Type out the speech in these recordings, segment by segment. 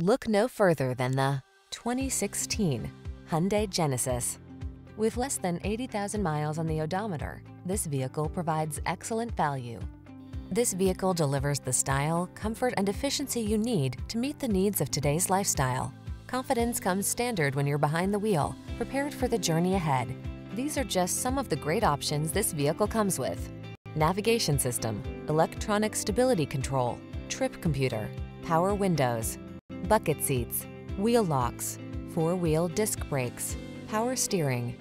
Look no further than the 2016 Hyundai Genesis. With less than 80,000 miles on the odometer, this vehicle provides excellent value. This vehicle delivers the style, comfort, and efficiency you need to meet the needs of today's lifestyle. Confidence comes standard when you're behind the wheel, prepared for the journey ahead. These are just some of the great options this vehicle comes with: navigation system, electronic stability control, trip computer, power windows, bucket seats, wheel locks, four-wheel disc brakes, power steering.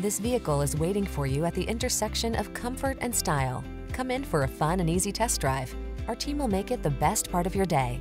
This vehicle is waiting for you at the intersection of comfort and style. Come in for a fun and easy test drive. Our team will make it the best part of your day.